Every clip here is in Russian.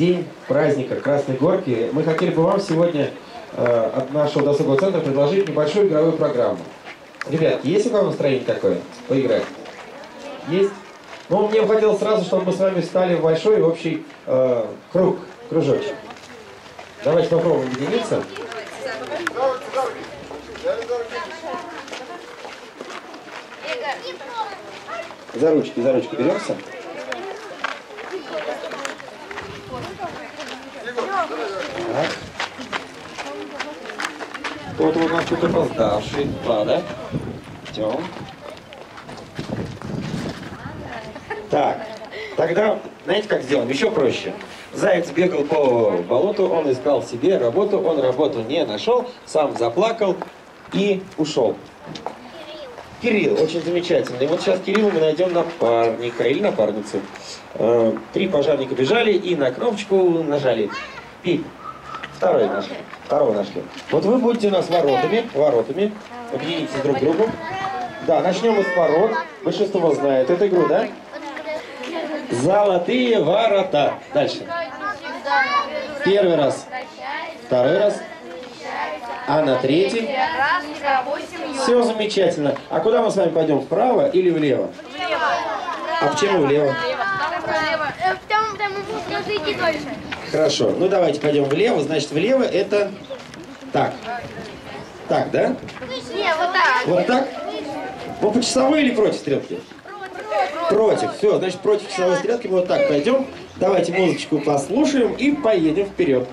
день праздника Красной Горки. Мы хотели бы вам сегодня от нашего досугового центра предложить небольшую игровую программу. Ребят, есть у кого настроение такое? Поиграть? Есть? Ну, мне бы хотелось сразу, чтобы мы с вами встали в большой общий кружочек. Давайте попробуем объединиться. За ручки беремся. Вот у нас тут опоздавший. Лада. Тем. Так, тогда, знаете, как сделаем? Еще проще. Заяц бегал по болоту, он искал себе работу, он работу не нашел, сам заплакал и ушел. Кирилл, очень замечательно. И вот сейчас Кириллу мы найдем напарника или напарницу. Три пожарника бежали и на кнопочку нажали. Пип. Второй нашли. Второго нашли. Вот вы будете у нас воротами. Объединитесь друг к другу. Да, начнем мы с ворот. Большинство знает эту игру, да? Золотые ворота. Дальше. Первый раз. Второй раз. А на третий? Все замечательно. А куда мы с вами пойдем? Вправо или влево? Влево. А почему влево? Хорошо. Ну давайте пойдем влево. Значит, влево это так. Так, да? Не, вот так. Вот так? Вы по часовой или против стрелки? Против. Все, значит, против часовой стрелки мы вот так пойдем. Давайте музычку послушаем и поедем вперед.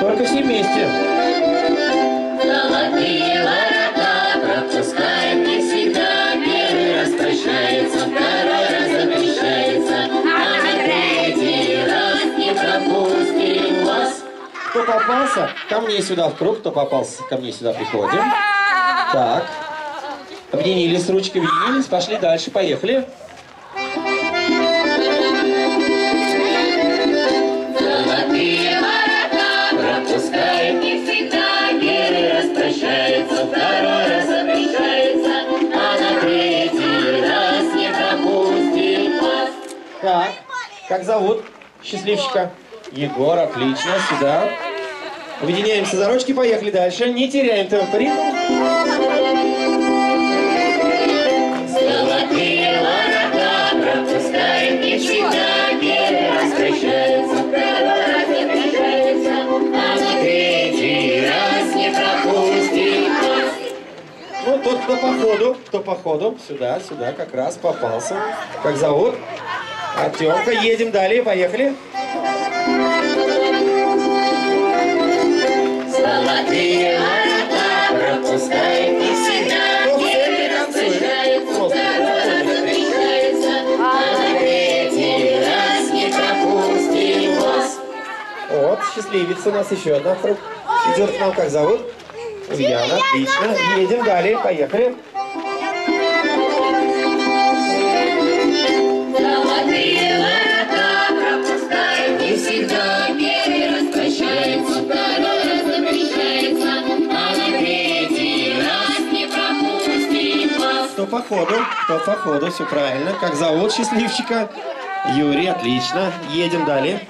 Только все вместе. Золотые ворота пропускает не всегда. Первый раз прощается, второй раз запрещается, а на третий раз не пропустим вас. Кто попался, ко мне сюда в круг. Кто попался, ко мне сюда приходим. Так. Объединились, ручки объединились, пошли дальше, поехали. Золотые ворота пропускает не всегда. Первый раз прощается, второй раз обещается, а на третий раз не пропустит вас. Так, как зовут счастливчика? Егор, отлично, сюда. Объединяемся за ручки, поехали дальше, не теряем темп ритм. Ну, тот, кто по ходу, сюда, как раз попался. Как зовут? Артемка. Едем далее, поехали. Золотые ворота пропускает не всегда. Вот, счастливица у нас еще одна фрук. Идет к нам, как зовут? Ульяна, отлично. Едем далее, поехали. Золотые ворота пропускают не всегда. Первый раз прощается, второй раз запрещается, а на третий раз не пропустит вас. Кто по ходу, все правильно. Как зовут счастливчика? Юрий, отлично. Едем далее.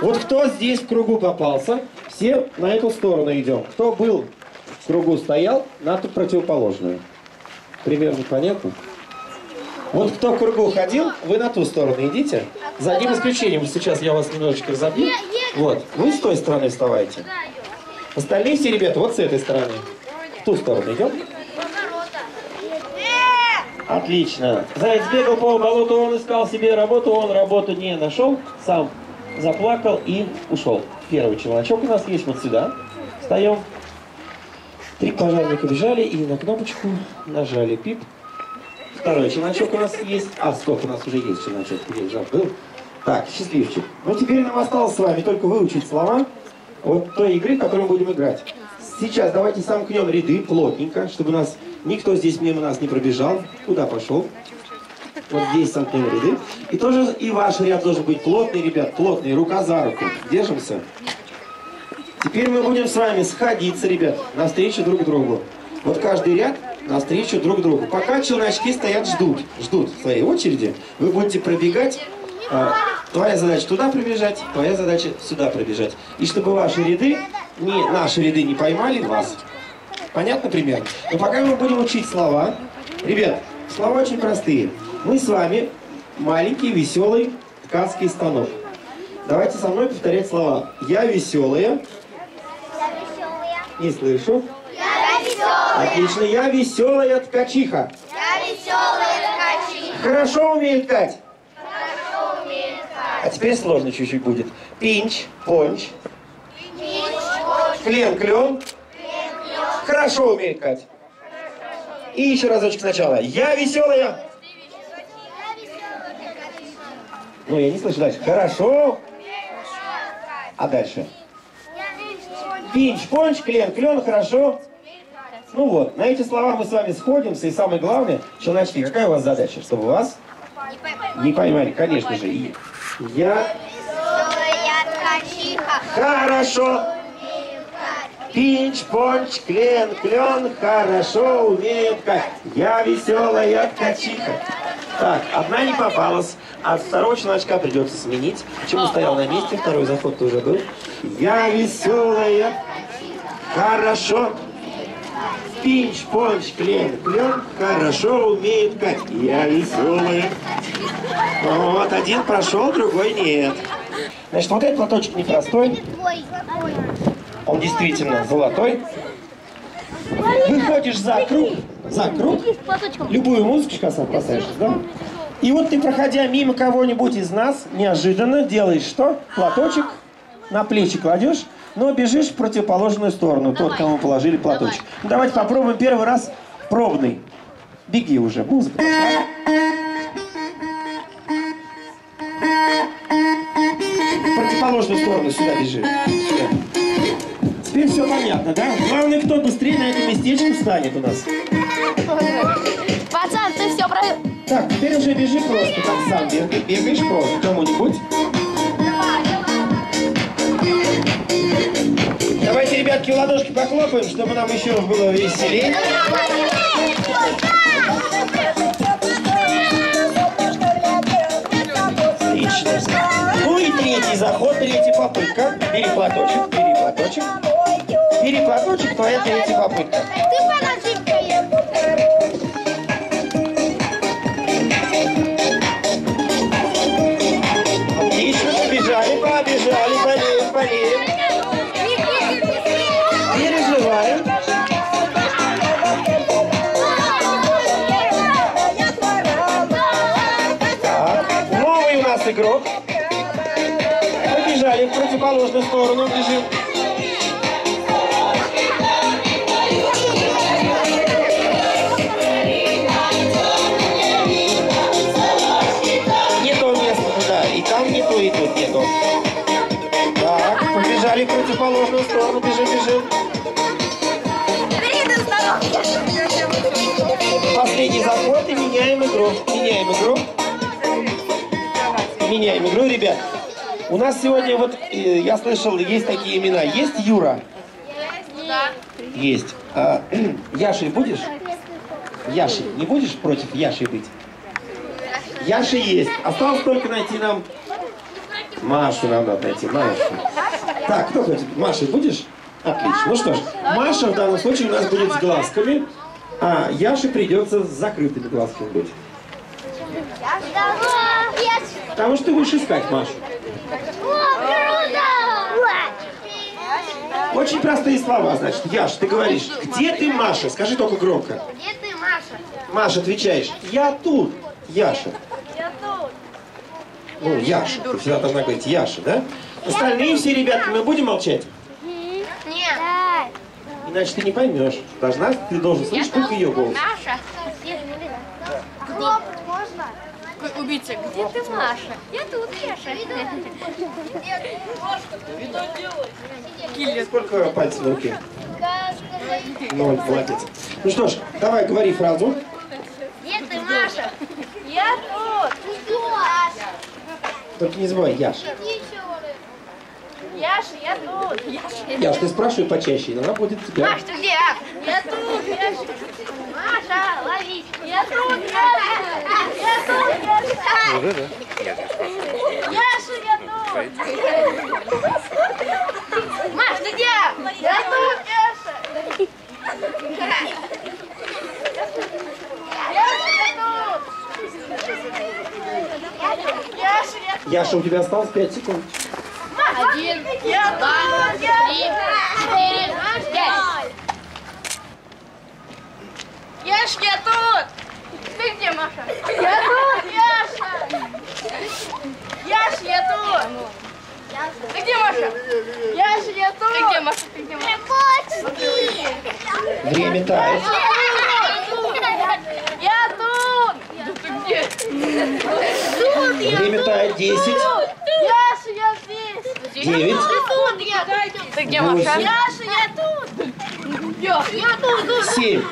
Вот кто здесь в кругу попался, все на эту сторону идем. Кто был в кругу, стоял, на ту противоположную. Примерно понятно? Вот кто в кругу ходил, вы на ту сторону идите. За одним исключением, сейчас я вас немножечко разобью. Вот, вы с той стороны вставайте. Остальные все, ребята, вот с этой стороны. В ту сторону идем. Отлично. Заяц бегал по болоту, он искал себе работу, он работу не нашел, сам заплакал и ушел. Первый челночок у нас есть, вот сюда встаем. Три пожарника бежали и на кнопочку нажали пип. Второй челночок у нас есть. А сколько у нас уже есть челночок? Я уже был. Так, счастливчик. Ну теперь нам осталось с вами только выучить слова вот той игры, которую мы будем играть. Сейчас давайте сомкнем ряды плотненько, чтобы у нас никто здесь мимо нас не пробежал. Куда пошел? Вот здесь сомкнем ряды. И тоже и ваш ряд должен быть плотный, ребят, плотный. Рука за руку. Держимся. Теперь мы будем с вами сходиться, ребят, навстречу друг другу. Вот каждый ряд навстречу друг другу. Пока челночки стоят, ждут своей очереди, вы будете пробегать Твоя задача туда пробежать, твоя задача сюда пробежать. И чтобы ваши ряды, наши ряды не поймали вас. Понятно пример? Но пока мы будем учить слова. Ребят, слова очень простые. Мы с вами маленький, веселый ткацкий станок. Давайте со мной повторять слова. Я веселая. Не слышу. Я веселая. Отлично. Я веселая ткачиха. Я веселая ткачиха. Хорошо умею ткать. Хорошо умею ткать. А теперь сложно чуть-чуть будет. Пинч, понч. Пинч, понч. Клен, клен. Клен, клен. Хорошо умею ткать. Хорошо. И еще разочек сначала. Я веселая. Ну, я не слышу дальше. Хорошо. А дальше? Пинч, понч, клен, клен, хорошо. Ну вот, на эти слова мы с вами сходимся. И самое главное, челночки, какая у вас задача? Чтобы вас не поймали, конечно же. Я хорошо. Пинч, понч, клен, клен, хорошо умею ткать. Я веселая ткачиха. Так, одна не попалась, а второго челночка придется сменить. Почему стоял на месте, второй заход тоже был. Я веселая, хорошо. Пинч, понч, клен, клен, хорошо умеет ткать. Я веселая. Вот, один прошел, другой нет. Значит, вот этот платочек непростой. Он действительно золотой. Выходишь за круг, любую музычку поставишь, да? И вот ты, проходя мимо кого-нибудь из нас, неожиданно делаешь что? Платочек на плечи кладешь, но бежишь в противоположную сторону, тот, кому положили платочек. Ну, давайте попробуем первый раз пробный. Беги уже, музыка. В противоположную сторону сюда бежи. Теперь все понятно, да? Главное, кто быстрее на это местечко встанет у нас. Пацан, ты все про... Так, теперь уже бежи просто, как сам бегаешь просто кому-нибудь. Давайте, ребятки, в ладошки похлопаем, чтобы нам еще было веселее. Отлично. Ну и третий заход, третья попытка. Бери платочек, бери платочек. Бери платочек, твоя третья попытка. Отлично, побежали, побежали, болеем, болеем. Переживаем. Так, новый у нас игрок. Побежали в противоположную сторону, бежим. Так, побежали в противоположную сторону, бежим, бежим. Последний заход и меняем игру. Меняем игру. Меняем игру, ребят. У нас сегодня вот, я слышал, есть такие имена. Есть Юра? Есть. А, Яшей будешь? Яшей. Не будешь против Яшей быть? Яша есть. Осталось только найти нам... Машу нам надо найти, Машу. Так, кто хочет? Машей будешь? Отлично. Ну что ж, Маша в данном случае у нас будет с глазками, а Яше придется с закрытыми глазками быть. Потому что ты будешь искать Машу. Очень простые слова, значит. Яш, ты говоришь, где ты, Маша? Скажи только громко. Где ты, Маша? Маша, отвечаешь, я тут, Яша. Ну, Яша. Ты всегда должна говорить Яша, да? Остальные все ребята, мы будем молчать? Нет. Иначе ты не поймешь. Должна, ты должен слышать только ее голос. Маша. Хлоп, можно? Какой убийца? Где ты, Маша? Я тут, Яша. Сколько пальцев в руке? 0, молодец. Ну что ж, давай говори фразу. Где ты, Маша? Я тут. Только не забывай, Яша. Яша, я тут. Яша, ты спрашивай почаще, иногда будет тебя. Маш, ты где? Нету, Маша, ловись. Нету, нету, Яшу нету. Маш, ты где? Нету, Яша, у тебя осталось 5 секунд. 1, 2, 3, 4, 5. Яш, я тут! Ты где, Маша? Я тут, Яша! Яш, я тут! Ты где, Маша? Яш, я тут! Ты где, Маша? Ты где, Маша? Время тает. Я тут! Я тут! Ты где? Время тает 10. Яша, я здесь! 9. Ты где, Маша? Яша, я тут! Я тут! 7.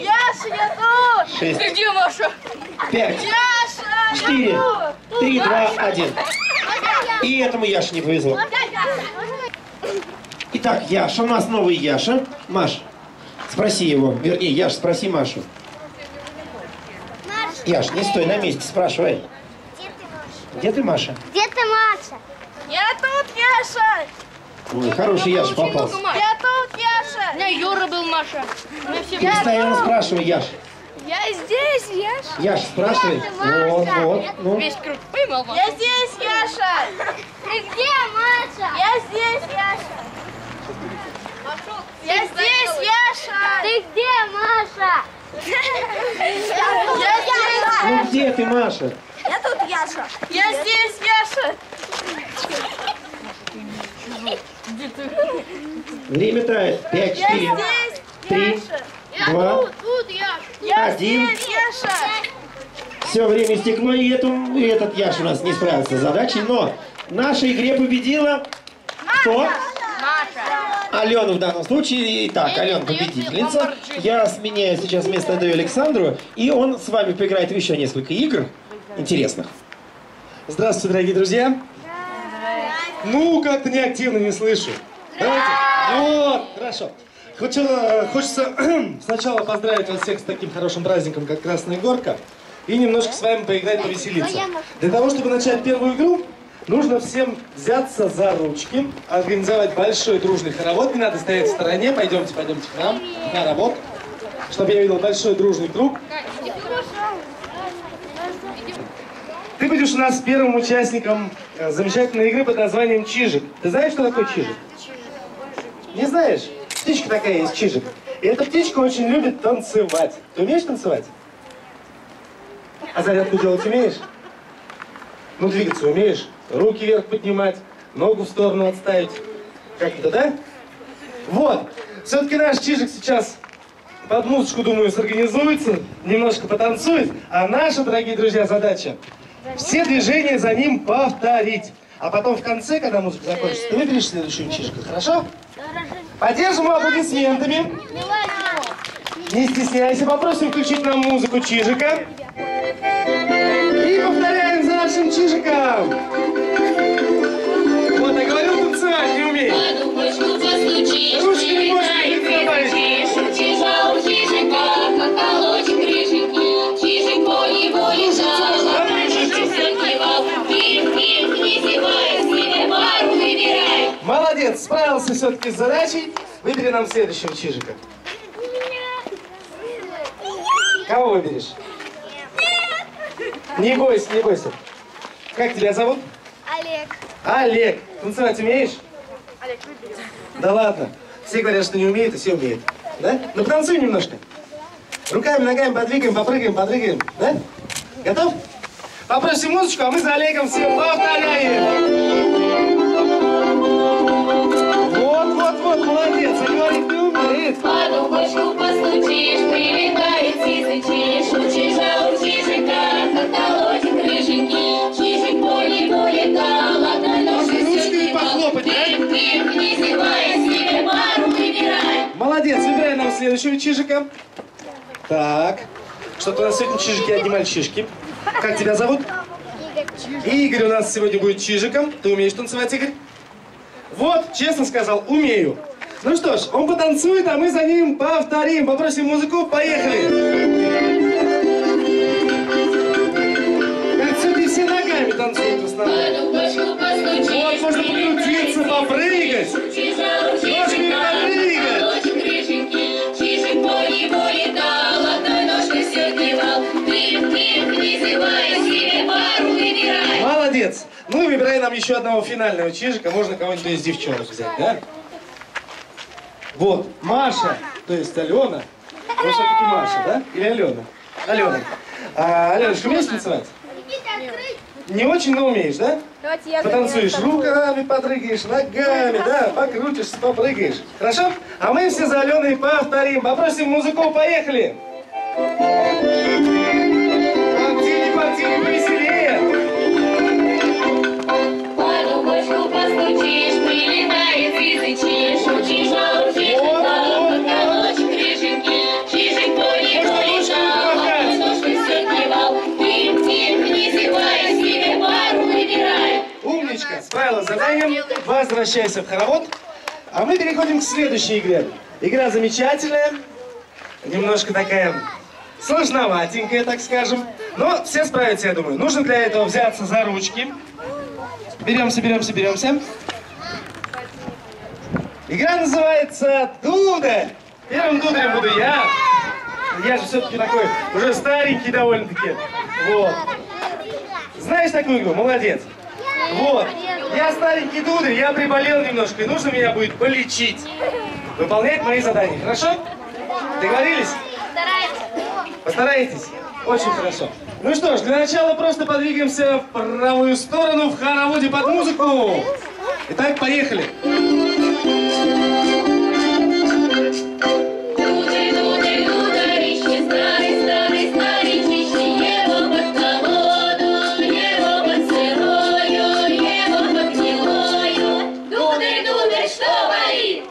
Яша, я тут! 6. Ты где, Маша? 5. Яша, 4, 3, 2, 1. И этому Яше не повезло. Итак, Яша, у нас новый Яша. Маш, спроси его. Вернее, Яш, спроси Машу. Маша, Яш, не стой на месте, спрашивай. Где ты, Маша? Где ты, Маша? Я тут, Яша! Ой, хороший Яша попался. Я тут, Яша! У меня Юра был, Маша. Постоянно спрашивай, Яша. Я здесь, Яша. Яша, спрашивай. Вот, вот. Ну. Весь круг поймал. Я здесь, Яша. Ты где, Маша? Я здесь, Яша. Я здесь, Яша. Ты где, Маша? Ну где ты, Маша? Я тут, Яша. Я здесь, Яша. Время тает. 5, 4, 3, 2, 1. Все время стекло, и этот Яша у нас не справился с задачей, но в нашей игре победила кто? Алена в данном случае. Итак, Алена победительница. Я сменяю сейчас место, отдаю Александру, и он с вами поиграет в еще несколько игр интересных. Здравствуйте, дорогие друзья. Ну, как-то неактивно, не слышу. Давайте. Вот, хорошо. Хочется сначала поздравить вас всех с таким хорошим праздником, как Красная Горка, и немножко с вами поиграть, повеселиться. Для того, чтобы начать первую игру, нужно всем взяться за ручки, организовать большой дружный хоровод. Не надо стоять в стороне, пойдемте, пойдемте к нам, хоровод, чтобы я видел большой дружный круг. Ты будешь у нас первым участником замечательной игры под названием «Чижик». Ты знаешь, что такое чижик? Не знаешь? Птичка такая есть, чижик. И эта птичка очень любит танцевать. Ты умеешь танцевать? А зарядку делать умеешь? Ну, двигаться умеешь? Руки вверх поднимать, ногу в сторону отставить. Как это, да? Вот. Все-таки наш чижик сейчас под музычку, думаю, сорганизуется, немножко потанцует. А наша, дорогие друзья, задача — все движения за ним повторить. А потом в конце, когда музыка закончится, ты выберешь следующую чижку, хорошо? Поддержим аплодисментами. Не стесняйся, попросим включить нам музыку чижика. И повторяем за нашим чижиком. Вот, я говорил, танцевать не умеет. Ручки не можешь перетрабатывать. Чижика, колочек решетки, чижик по-его лежал. Молодец, справился все-таки с задачей. Выбери нам следующего чижика. Кого выберешь? Не бойся, не бойся. Как тебя зовут? Олег. Олег, танцевать умеешь? Олег, выбери. Да ладно. Все говорят, что не умеют, и все умеют. Да? Ну, потанцуй немножко. Руками, ногами подвигаем, попрыгаем, подрыгаем. Да? Готов? Попросим музычку, а мы за Олегом всем повторяем. Вот-вот-вот, молодец, Олег не умеет. Подумочку постучишь, прилетает сизычи, шучишь, а у чижика колотит рыжики. Чижик по-его летал, одна ножка сидит, похлопать, тым-тым, не зевая, себе пару выбирай. Молодец, выбирай нам следующего чижика. Так, что-то у нас сегодня чижики, одни мальчишки. Как тебя зовут? Игорь. Игорь у нас сегодня будет чижиком. Ты умеешь танцевать, Игорь? Вот, честно сказал, умею. Ну что ж, он потанцует, а мы за ним повторим. Попросим музыку, поехали. Как все-таки все ногами танцуют в основном. Вот, можно покрутиться, попрыгать. Ножками попрыгать. Чижик по небу летал, одной ножкой все кивал. Тым-тым, не зевай, себе пару выбирай. Молодец. Ну и выбирай нам еще одного финального чижика. Можно кого-нибудь из девчонок взять, да? Вот, Маша, то есть Алена. Ну, все-таки Маша, да? Или Алена? Алена. А, Аленушка, умеешь танцевать? Не очень, но умеешь, да? Потанцуешь руками, подрыгаешь, ногами, да? Покрутишься, попрыгаешь. Хорошо? А мы все за Аленой повторим. Попросим музыку, поехали! Партили, партили, повеселее! Пару бочку постучишь, прилетает, визычишь, учишь, научишь, вот, колочек, реженьки, чижик по небу летал, одной ножкой все кивал, тим-тим, не зевай, себе пару выбирай. Умничка, справилась с заданием, возвращайся в хоровод. А мы переходим к следующей игре. Игра замечательная, немножко такая сложноватенькая, так скажем. Но все справятся, я думаю. Нужно для этого взяться за ручки. Беремся, беремся, беремся. Игра называется «Дударь». Первым дударем буду я. Я же все-таки такой уже старенький довольно-таки. Вот. Знаешь такую игру? Молодец. Вот. Я старенький дударь, я приболел немножко, и нужно меня будет полечить. Выполнять мои задания, хорошо? Договорились? Постарайтесь. Очень хорошо. Ну что ж, для начала просто подвигаемся в правую сторону в хороводе под музыку. Итак, поехали.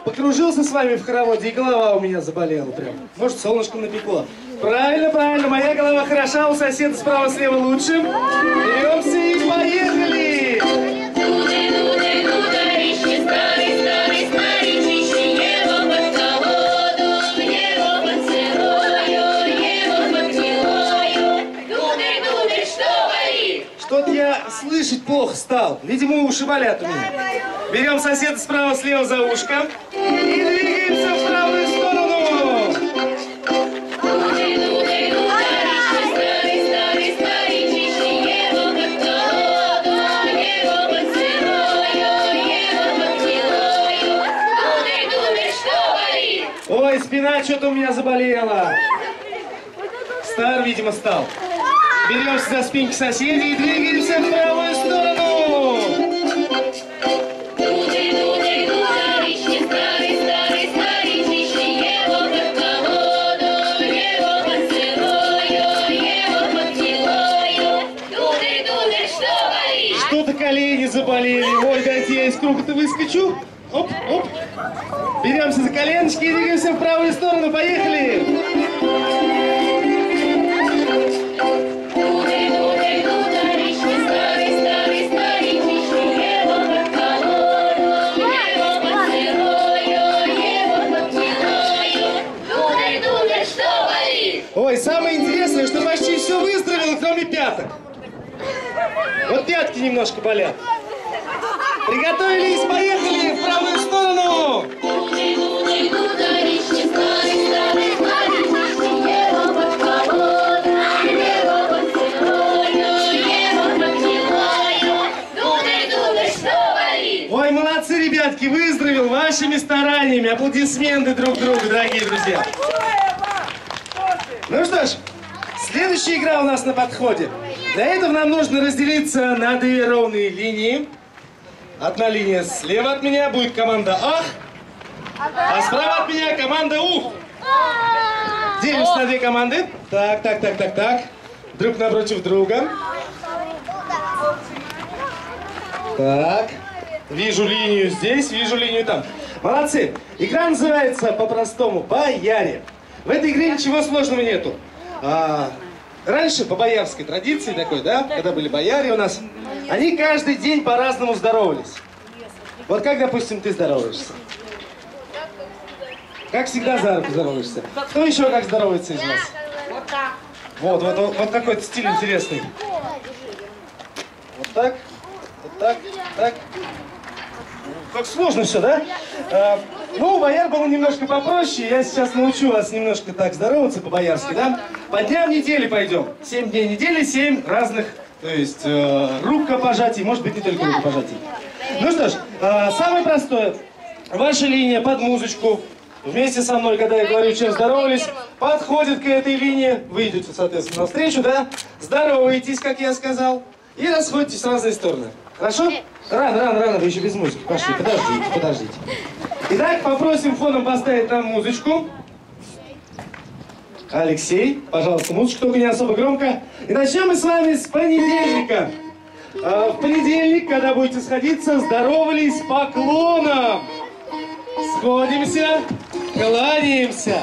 Покружился с вами в хороводе, и голова у меня заболела прям. Может, солнышком напекло. Правильно, правильно. Моя голова хороша, у соседа справа-слева лучше. Беремся и поехали! Что-то я слышать плохо стал. Видимо, уши болят у меня. Берем соседа справа-слева за ушко. И двигаемся в правую сторону. Ой, спина что-то у меня заболела. Стар, видимо, стал. Беремся за спинки соседей и двигаемся в правую сторону. Что-то колени заболели. Ой, дайте я из круга-то выскочу. Оп, оп. Беремся за коленочки и двигаемся в правую сторону. Поехали! Ой, самое интересное, что почти все выздоровело, кроме пяток. Вот пятки немножко болят. Приготовились, поехали в правую сторону! Ой, молодцы, ребятки, выздоровел вашими стараниями. Аплодисменты друг другу, дорогие друзья. Ну что ж, следующая игра у нас на подходе. Для этого нам нужно разделиться на две ровные линии. Одна линия слева от меня будет команда «Ах», а справа от меня команда «У». Делимся на две команды. Так, так, так, так, так. Друг напротив друга. Так. Вижу линию здесь, вижу линию там. Молодцы. Игра называется по-простому «Бояре». В этой игре ничего сложного нету. Раньше, по боярской традиции такой, да, когда были бояре у нас, они каждый день по-разному здоровались. Вот как, допустим, ты здороваешься? Как всегда, за руку здороваешься. Кто еще как здоровается из вас? Вот так. Вот какой-то стиль интересный. Вот так, вот так, так. Как сложно все, да? Ну, бояр был немножко попроще. Я сейчас научу вас немножко так здороваться по-боярски, да? По дням недели пойдем. 7 дней недели, 7 разных, то есть рукопожатий. Может быть, не только рукопожатий. Ну что ж, самое простое. Ваша линия под музычку. Вместе со мной, когда я говорю, чем здоровались, подходит к этой линии. Вы идете, соответственно, навстречу, да? Здороваетесь, как я сказал. И расходитесь в разные стороны. Хорошо? Рано, вы еще без музыки. Пошли, подождите. Итак, попросим фоном поставить нам музычку. Алексей, пожалуйста, музычку, только не особо громко. И начнем мы с вами с понедельника. В понедельник, когда будете сходиться, здоровались поклоном. Сходимся, кланяемся.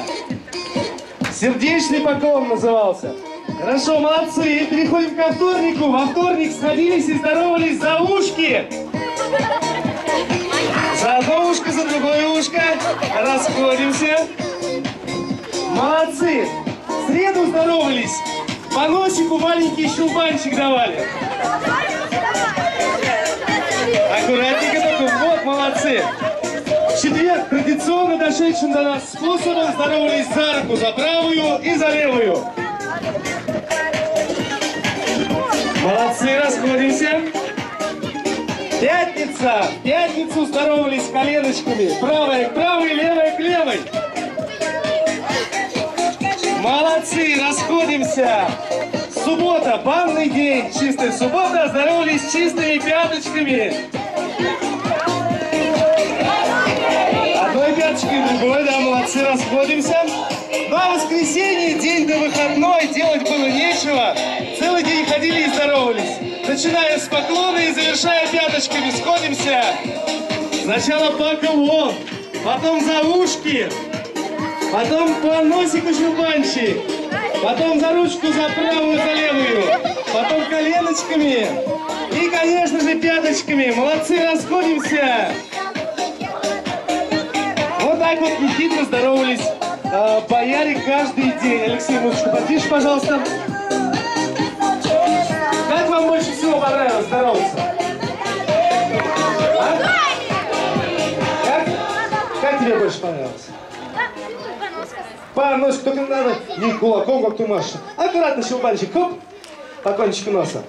Сердечный поклон назывался. Хорошо, молодцы. Переходим ко вторнику. Во вторник сходились и здоровались за ушки. За одно ушко, за другое ушко. Расходимся. Молодцы. В среду здоровались. По носику маленький щелбанчик давали. Аккуратненько такой. Вот, молодцы. В четверг традиционно дошедшим до нас способом здоровались за руку, за правую и за левую. Молодцы, расходимся. Пятница. В пятницу здоровались коленочками. Правая к правой, левая к левой. Молодцы, расходимся. Суббота, банный день. Чистая суббота, здоровались чистыми пяточками. Одной пяточкой, другой, да, молодцы, расходимся. Ну а воскресенье, день до выходной, делать было нечего. Целый день ходили и здоровались. Начиная с поклона и завершая пяточками. Сходимся. Сначала поклон, потом за ушки, потом по носику щелбанчик, потом за ручку, за правую, за левую, потом коленочками и, конечно же, пяточками. Молодцы, расходимся. Вот так вот нехитро здоровались бояре каждый день. Алексей, музычку потише, пожалуйста. Как вам больше всего понравилось здороваться? А? Как тебе больше понравилось? По носику, только не надо, не кулаком, как ты машешь. Аккуратно, щелбанчик, хоп, по кончику носа.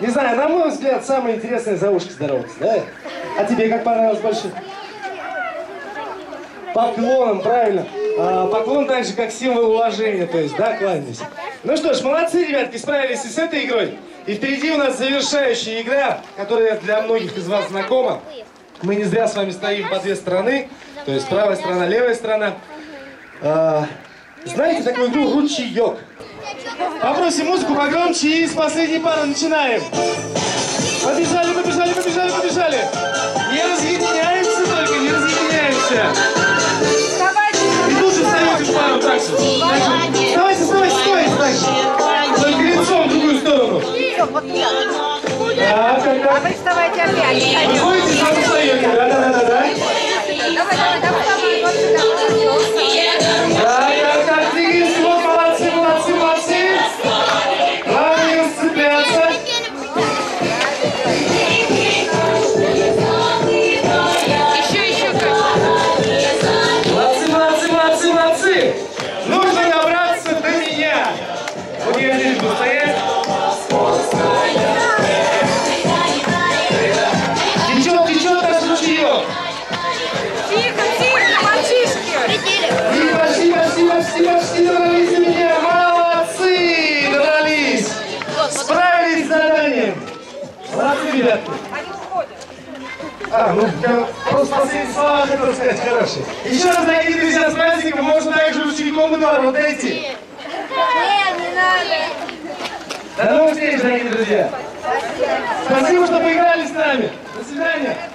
Не знаю, на мой взгляд, самое интересное за ушки здороваться, да? А тебе как понравилось больше? Поклоном, правильно. Поклон также как символ уважения, то есть, да, кланяйтесь. Ну что ж, молодцы, ребятки, справились и с этой игрой. И впереди у нас завершающая игра, которая для многих из вас знакома. Мы не зря с вами стоим по две стороны, то есть правая сторона, левая сторона. Знаете такую игру «Ручеек»? Попросим музыку погромче и с последней пары начинаем. Побежали, побежали, побежали, побежали. Не разъединяемся только, не разъединяемся. Пару, так же. Давайте, стой, стой, стой. Только лицом в другую сторону. А вы вставайте опять. Вы будете сразу встаете, да? Так, двигайтесь, вот, молодцы, молодцы, молодцы. Главное сцепляться. Еще, конечно. Нужно добраться до меня. Вот я здесь буду стоять. Течет, течет наш ручеек. Тихо, тихо, мальчишки. И почти, почти, почти, почти добрались до меня. Молодцы, добрались. Справились с заданием. Молодцы, ребятки. Просто последние слова хочу рассказать, хорошие. Еще раз, дорогие друзья, с праздником, можно также учеником и двору вот дойти. Нет, не надо. До новых встреч, дорогие друзья. Спасибо, что поиграли с нами. До свидания.